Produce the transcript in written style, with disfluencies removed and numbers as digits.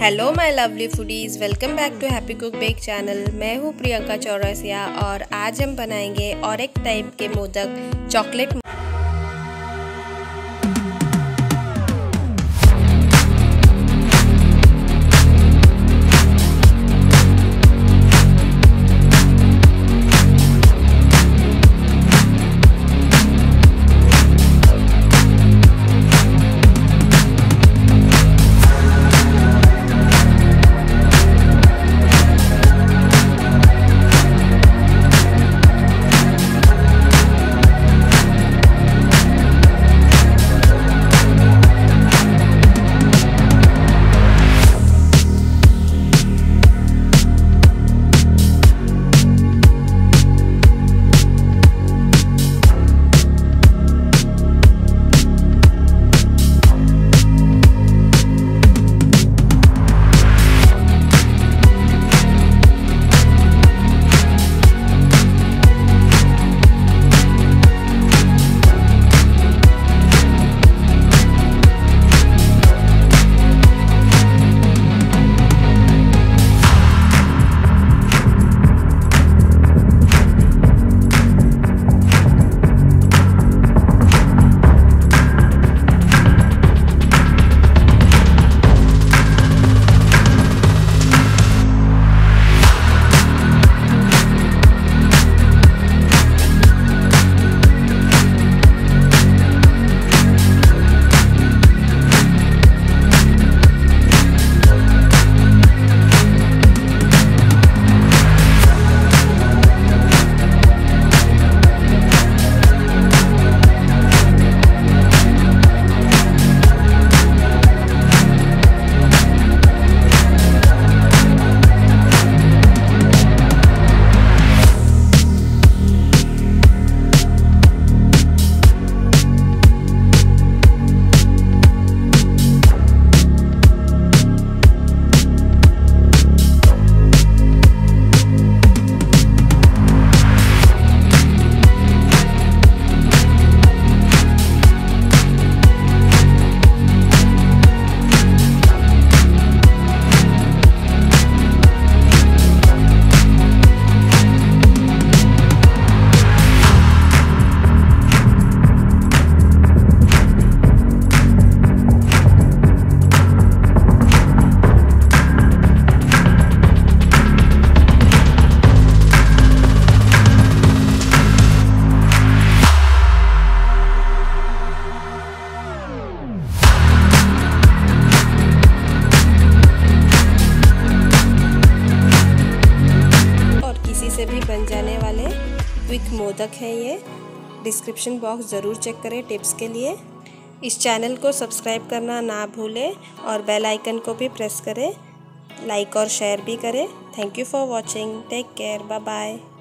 Hello my lovely foodies, welcome back to happy cook bake channel. मैं हूँ प्रियंका चौरसिया और आज हम बनाएंगे और एक टाइप के मोदक, चॉकलेट। बन जाने वाले क्विक मोदक है ये। डिस्क्रिप्शन बॉक्स ज़रूर चेक करें टिप्स के लिए। इस चैनल को सब्सक्राइब करना ना भूलें और बेल आइकन को भी प्रेस करें, लाइक और शेयर भी करें। Thank you for watching, take care, bye bye.